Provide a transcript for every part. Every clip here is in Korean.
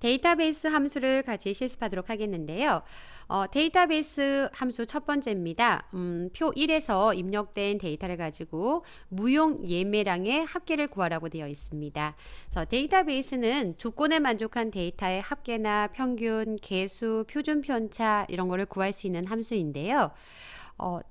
데이터베이스 함수를 같이 실습하도록 하겠는데요. 데이터베이스 함수 첫 번째입니다. 표 1에서 입력된 데이터를 가지고 무용 예매량의 합계를 구하라고 되어 있습니다. 그래서 데이터베이스는 조건에 만족한 데이터의 합계나 평균, 개수, 표준 편차 이런 거를 구할 수 있는 함수인데요.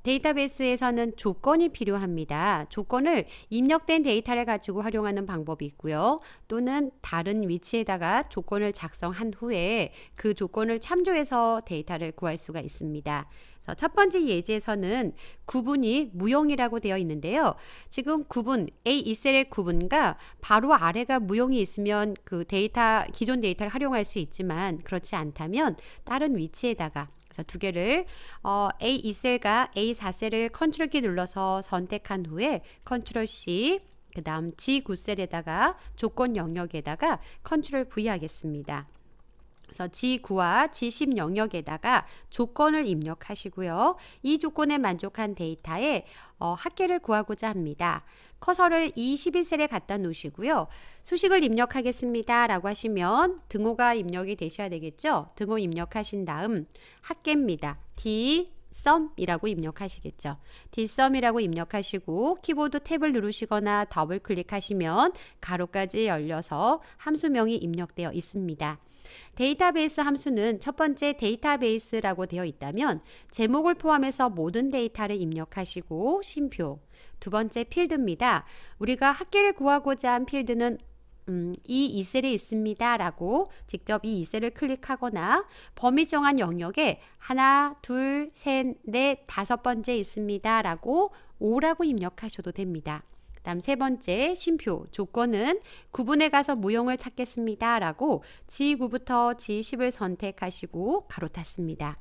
데이터베이스에서는 조건이 필요합니다. 조건을 입력된 데이터를 가지고 활용하는 방법이 있고요. 또는 다른 위치에다가 조건을 작성한 후에 그 조건을 참조해서 데이터를 구할 수가 있습니다. 그래서 첫 번째 예제에서는 구분이 무용이라고 되어 있는데요. 지금 구분, A2 셀의 구분과 바로 아래가 무용이 있으면 그 기존 데이터를 활용할 수 있지만 그렇지 않다면 다른 위치에다가 그래서 두 개를 A2셀과 A4셀을 컨트롤 키 눌러서 선택한 후에 컨트롤 C, 그 다음 G9셀에다가 조건 영역에다가 컨트롤 V 하겠습니다. 그래서 G9와 G10 영역에다가 조건을 입력하시고요. 이 조건에 만족한 데이터에 합계를 구하고자 합니다. 커서를 E11셀에 갖다 놓으시고요. 수식을 입력하겠습니다 라고 하시면 등호가 입력이 되셔야 되겠죠. 등호 입력하신 다음 합계입니다. dsum 이라고 입력하시겠죠. dsum 이라고 입력하시고 키보드 탭을 누르시거나 더블 클릭하시면 가로까지 열려서 함수명이 입력되어 있습니다. 데이터베이스 함수는 첫 번째 데이터베이스라고 되어 있다면 제목을 포함해서 모든 데이터를 입력하시고 심표, 두 번째 필드입니다. 우리가 합계를 구하고자 한 필드는 이 2셀에 있습니다 라고 직접 이 2셀을 클릭하거나 범위 정한 영역에 하나, 둘, 셋, 넷, 다섯 번째 있습니다 라고 5라고 입력하셔도 됩니다. 그 다음 세 번째 심표 조건은 구분에 가서 무용을 찾겠습니다 라고 G9부터 G10을 선택하시고 가로 탔습니다.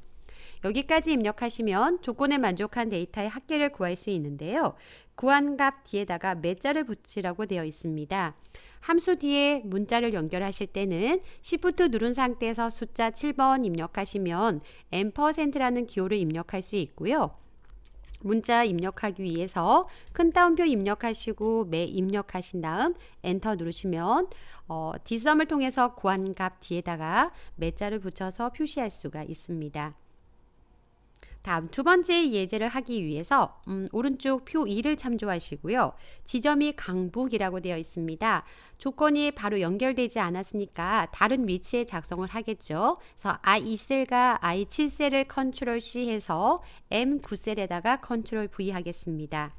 여기까지 입력하시면 조건에 만족한 데이터의 합계를 구할 수 있는데요. 구한 값 뒤에다가 매자를 붙이라고 되어 있습니다. 함수 뒤에 문자를 연결하실 때는 Shift 누른 상태에서 숫자 7번 입력하시면 %라는 기호를 입력할 수 있고요. 문자 입력하기 위해서 큰 따옴표 입력하시고 매 입력하신 다음 엔터 누르시면 dsum을 통해서 구한 값 뒤에다가 매자를 붙여서 표시할 수가 있습니다. 다음 두 번째 예제를 하기 위해서 오른쪽 표 2를 참조하시고요. 지점이 강북이라고 되어 있습니다. 조건이 바로 연결되지 않았으니까 다른 위치에 작성을 하겠죠. 그래서 I2셀과 I7셀을 컨트롤 C 해서 M9셀에다가 컨트롤 V 하겠습니다.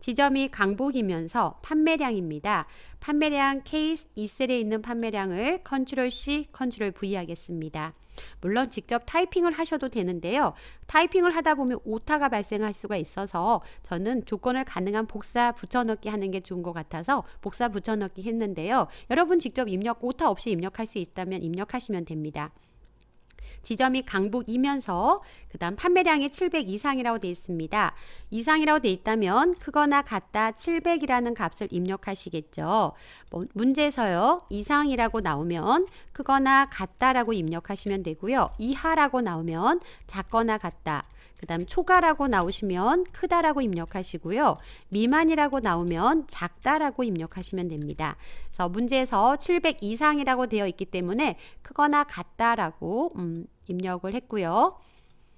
지점이 강북이면서 판매량입니다. 판매량 케이스 2셀에 있는 판매량을 컨트롤 C, 컨트롤 V 하겠습니다. 물론 직접 타이핑을 하셔도 되는데요. 타이핑을 하다 보면 오타가 발생할 수가 있어서 저는 조건을 가능한 복사 붙여넣기 하는 게 좋은 것 같아서 복사 붙여넣기 했는데요. 여러분 직접 오타 없이 입력할 수 있다면 입력하시면 됩니다. 지점이 강북이면서 그 다음 판매량이 700 이상이라고 되어 있습니다. 이상이라고 되어 있다면 크거나 같다 700이라는 값을 입력하시겠죠. 문제에서요. 이상이라고 나오면 크거나 같다라고 입력하시면 되고요. 이하라고 나오면 작거나 같다. 그 다음 초과라고 나오시면 크다라고 입력하시고요. 미만이라고 나오면 작다라고 입력하시면 됩니다. 그래서 문제에서 700 이상이라고 되어 있기 때문에 크거나 같다라고 입력을 했고요.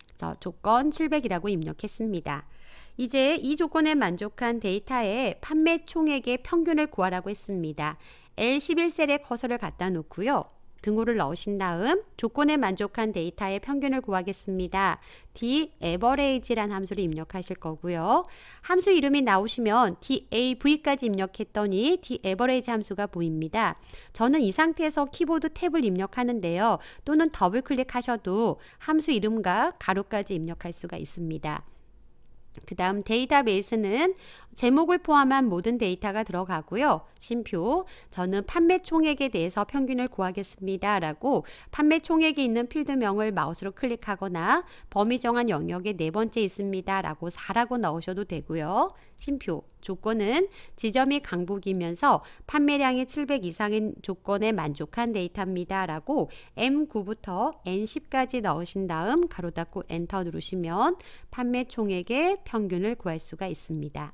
그래서 조건 700이라고 입력했습니다. 이제 이 조건에 만족한 데이터의 판매총액의 평균을 구하라고 했습니다. L11셀에 커서를 갖다 놓고요. 등호를 넣으신 다음 조건에 만족한 데이터의 평균을 구하겠습니다. D-average란 함수를 입력하실 거고요. 함수 이름이 나오시면 DAV까지 입력했더니 D-average 함수가 보입니다. 저는 이 상태에서 키보드 탭을 입력하는데요. 또는 더블 클릭하셔도 함수 이름과 가로까지 입력할 수가 있습니다. 그 다음 데이터베이스는 제목을 포함한 모든 데이터가 들어가고요. 심표, 저는 판매총액에 대해서 평균을 구하겠습니다 라고 판매총액이 있는 필드명을 마우스로 클릭하거나 범위 정한 영역에 네 번째 있습니다 라고 4라고 넣으셔도 되고요. 심표, 조건은 지점이 강북이면서 판매량이 700 이상인 조건에 만족한 데이터입니다 라고 M9부터 N10까지 넣으신 다음 가로 닫고 엔터 누르시면 판매총액의 평균을 구할 수가 있습니다.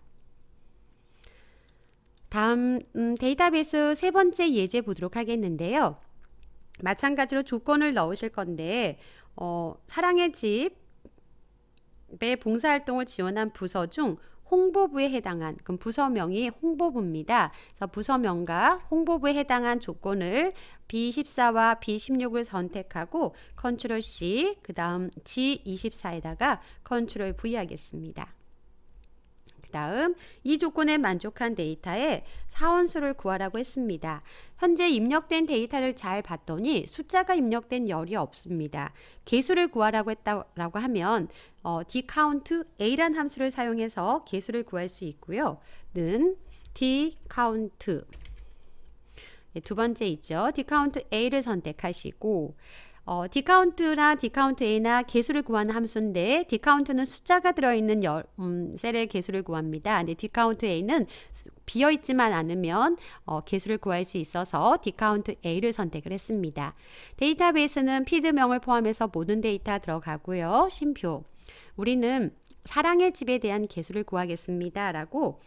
다음 데이터베이스 세 번째 예제 보도록 하겠는데요. 마찬가지로 조건을 넣으실 건데 사랑의 집의 봉사활동을 지원한 부서 중 홍보부에 해당한, 그럼 부서명이 홍보부입니다. 그래서 부서명과 홍보부에 해당한 조건을 B24와 B16을 선택하고 컨트롤 C, 그 다음 G24에다가 컨트롤 V 하겠습니다. 그 다음 이 조건에 만족한 데이터에 사원수를 구하라고 했습니다. 현재 입력된 데이터를 잘 봤더니 숫자가 입력된 열이 없습니다. 개수를 구하라고 했다라고 하면 dCountA란 함수를 사용해서 개수를 구할 수 있고요. 는 dCount 두 번째 있죠. dCountA를 선택하시고 dCount나 dCountA나 개수를 구하는 함수인데 dCount는 숫자가 들어있는 셀의 개수를 구합니다. 근데 dCountA는 비어있지만 않으면 개수를 구할 수 있어서 dCountA를 선택을 했습니다. 데이터베이스는 필드명을 포함해서 모든 데이터 들어가고요. 심표, 우리는 사랑의 집에 대한 개수를 구하겠습니다 라고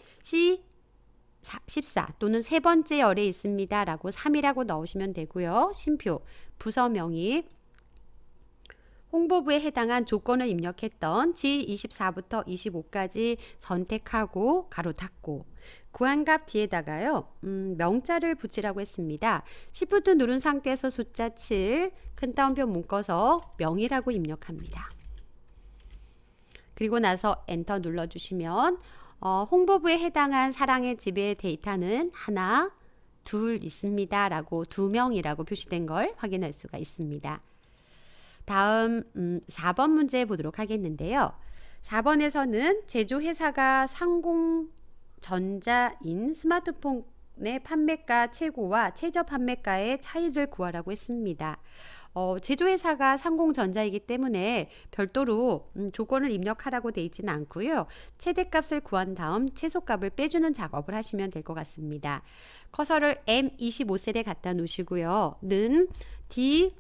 C14 또는 세 번째 열에 있습니다 라고 3이라고 넣으시면 되고요. 심표, 부서명이 홍보부에 해당한 조건을 입력했던 G24부터 25까지 선택하고 가로 닫고 구한값 뒤에다가요 명자를 붙이라고 했습니다. Shift 누른 상태에서 숫자 7 큰 따옴표 묶어서 명이라고 입력합니다. 그리고 나서 엔터 눌러주시면 홍보부에 해당한 사랑의 집의 데이터는 하나, 둘 있습니다 라고 2명이라고 표시된 걸 확인할 수가 있습니다. 다음 4번 문제 보도록 하겠는데요. 4번에서는 제조회사가 상공전자인 스마트폰의 판매가 최고와 최저 판매가의 차이를 구하라고 했습니다. 제조회사가 상공전자이기 때문에 별도로 조건을 입력하라고 되어 있지는 않고요. 최대값을 구한 다음 최소값을 빼주는 작업을 하시면 될 것 같습니다. 커서를 M25셀에 갖다 놓으시고요. 는 D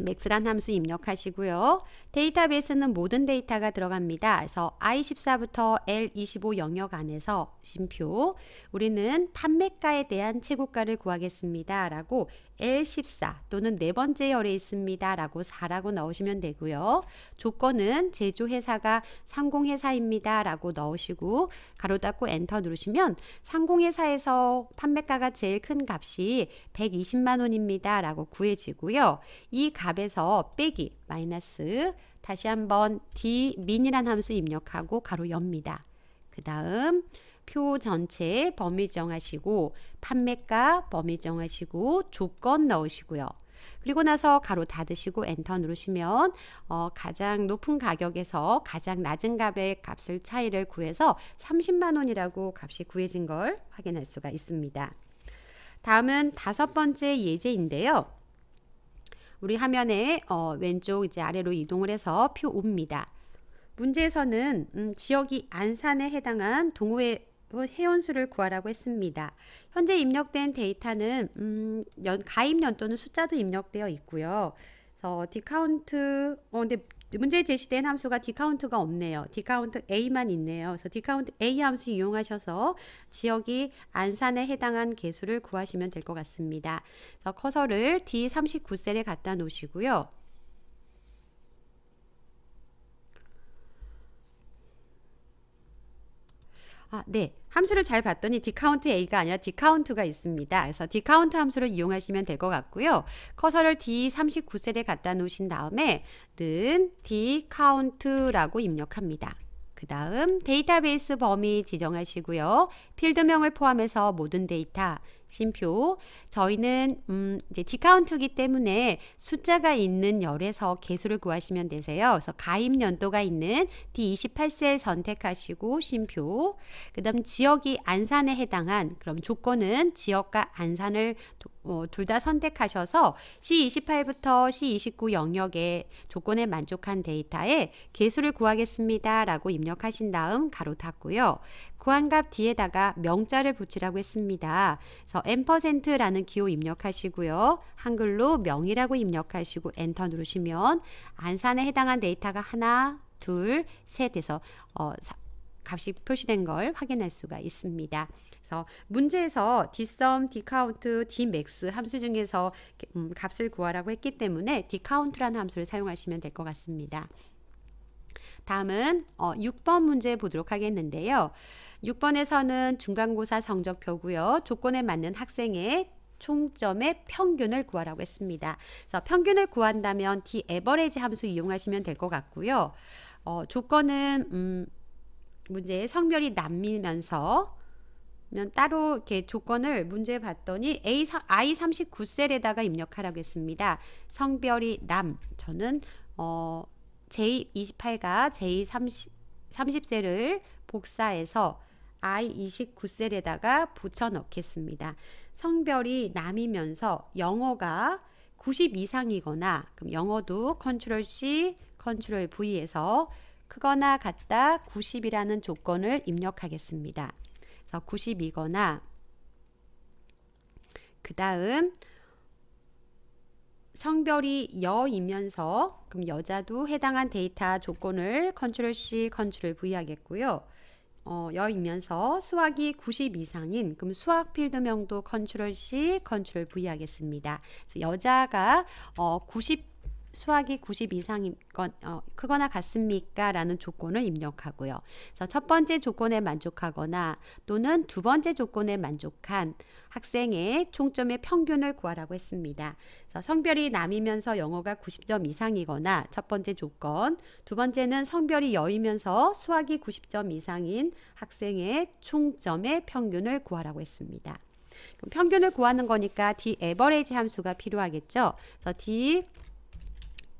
맥스란 함수 입력하시고요. 데이터베이스는 모든 데이터가 들어갑니다. 그래서 I14부터 L25 영역 안에서 심표, 우리는 판매가에 대한 최고가를 구하겠습니다 라고 L14 또는 네 번째 열에 있습니다 라고 4라고 넣으시면 되고요. 조건은 제조회사가 상공회사입니다 라고 넣으시고 가로 닫고 엔터 누르시면 상공회사에서 판매가가 제일 큰 값이 120만원입니다 라고 구해지고요. 이 값에서 빼기 마이너스 다시 한번 dmin이란 함수 입력하고 가로 엽니다. 그 다음 표 전체 범위 정하시고 판매가 범위 정하시고 조건 넣으시고요. 그리고 나서 가로 닫으시고 엔터 누르시면 가장 높은 가격에서 가장 낮은 값의 값을 차이를 구해서 30만원이라고 값이 구해진 걸 확인할 수가 있습니다. 다음은 5번째 예제인데요. 우리 화면에 왼쪽 이제 아래로 이동을 해서 표 5입니다. 문제에서는 지역이 안산에 해당한 동호회 회원수를 구하라고 했습니다. 현재 입력된 데이터는 가입 연도는 숫자도 입력되어 있고요. 그래서 디카운트 근데 문제에 제시된 함수가 디카운트가 없네요. 디카운트 A만 있네요. 그래서 디카운트 A 함수 이용하셔서 지역이 안산에 해당한 개수를 구하시면 될 것 같습니다. 그래서 커서를 D39셀에 갖다 놓으시고요. 네. 함수를 잘 봤더니 디카운트 A가 아니라 디카운트가 있습니다. 그래서 디카운트 함수를 이용하시면 될 것 같고요. 커서를 D39셀에 갖다 놓으신 다음에 는 디카운트라고 입력합니다. 그 다음 데이터베이스 범위 지정하시고요. 필드명을 포함해서 모든 데이터, 심표, 저희는 이제 디카운트이기 때문에 숫자가 있는 열에서 개수를 구하시면 되세요. 그래서 가입 연도가 있는 D28셀 선택하시고 심표, 그 다음 지역이 안산에 해당한, 그럼 조건은 지역과 안산을 둘 다 선택하셔서 C28부터 C29 영역의 조건에 만족한 데이터에 개수를 구하겠습니다 라고 입력하신 다음 가로 닫고요. 구한값 뒤에다가 명자를 붙이라고 했습니다. 그래서 %라는 기호 입력하시고요. 한글로 명이라고 입력하시고 엔터 누르시면 안산에 해당한 데이터가 하나, 둘, 셋 해서 값이 표시된 걸 확인할 수가 있습니다. 그래서 문제에서 dsum, dcount, dmax 함수 중에서 값을 구하라고 했기 때문에 dcount라는 함수를 사용하시면 될 것 같습니다. 다음은 6번 문제 보도록 하겠는데요. 6번에서는 중간고사 성적표고요. 조건에 맞는 학생의 총점의 평균을 구하라고 했습니다. 그래서 평균을 구한다면 d-average 함수 이용하시면 될 것 같고요. 조건은 문제의 성별이 남이면서 따로 이렇게 조건을 문제 봤더니 I 39셀에다가 입력하라고 했습니다. 성별이 남, 저는 J28과 J30셀을 복사해서 I 29셀에다가 붙여 넣겠습니다. 성별이 남이면서 영어가 90 이상이거나, 그럼 영어도 Ctrl C, Ctrl V에서 크거나 같다 90이라는 조건을 입력하겠습니다. 그래서 90이거나, 그 다음 성별이 여이면서, 그럼 여자도 해당한 데이터 조건을 Ctrl C, Ctrl V 하겠고요. 여이면서 수학이 90 이상인, 그럼 수학 필드명도 Ctrl C, Ctrl V 하겠습니다. 그래서 여자가 90, 수학이 90 이상인 건 크거나 같습니까? 라는 조건을 입력하고요. 그래서 첫 번째 조건에 만족하거나 또는 두 번째 조건에 만족한 학생의 총점의 평균을 구하라고 했습니다. 그래서 성별이 남이면서 영어가 90점 이상이거나 첫 번째 조건, 두 번째는 성별이 여이면서 수학이 90점 이상인 학생의 총점의 평균을 구하라고 했습니다. 그럼 평균을 구하는 거니까 d average 함수가 필요하겠죠. 그래서 d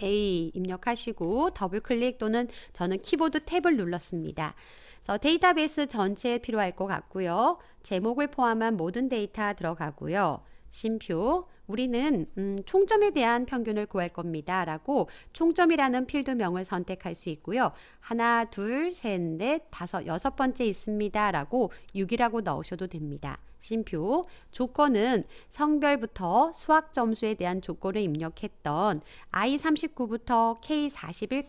A 입력하시고 더블 클릭 또는 저는 키보드 탭을 눌렀습니다. 그래서 데이터베이스 전체에 필요할 것 같고요. 제목을 포함한 모든 데이터 들어가고요. 심표, 우리는 총점에 대한 평균을 구할 겁니다 라고 총점이라는 필드명을 선택할 수 있고요. 하나, 둘, 셋, 넷, 다섯, 여섯 번째 있습니다 라고 6이라고 넣으셔도 됩니다. 심표, 조건은 성별부터 수학 점수에 대한 조건을 입력했던 I39부터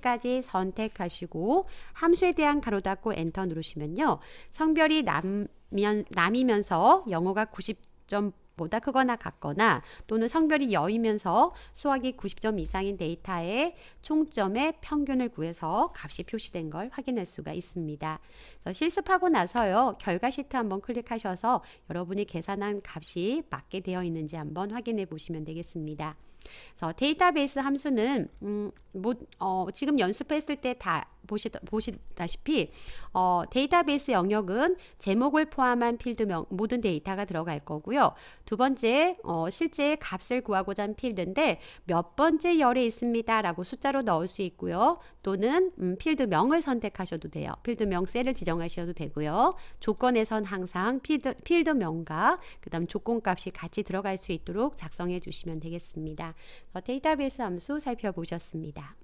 K41까지 선택하시고 함수에 대한 가로 닫고 엔터 누르시면요. 성별이 남이면서 영어가 90점 보다 크거나 같거나 또는 성별이 여이면서 수학이 90점 이상인 데이터의 총점의 평균을 구해서 값이 표시된 걸 확인할 수가 있습니다. 그래서 실습하고 나서요, 결과 시트 한번 클릭하셔서 여러분이 계산한 값이 맞게 되어 있는지 한번 확인해 보시면 되겠습니다. 그래서 데이터베이스 함수는 지금 연습했을 때 다 보시다시피 데이터베이스 영역은 제목을 포함한 필드명 모든 데이터가 들어갈 거고요. 두 번째 실제 값을 구하고자 한 필드인데 몇 번째 열에 있습니다 라고 숫자로 넣을 수 있고요. 또는 필드명을 선택하셔도 돼요. 필드명 셀을 지정하셔도 되고요. 조건에선 항상 필드명과 그 다음 조건값이 같이 들어갈 수 있도록 작성해 주시면 되겠습니다. 데이터베이스 함수 살펴보셨습니다.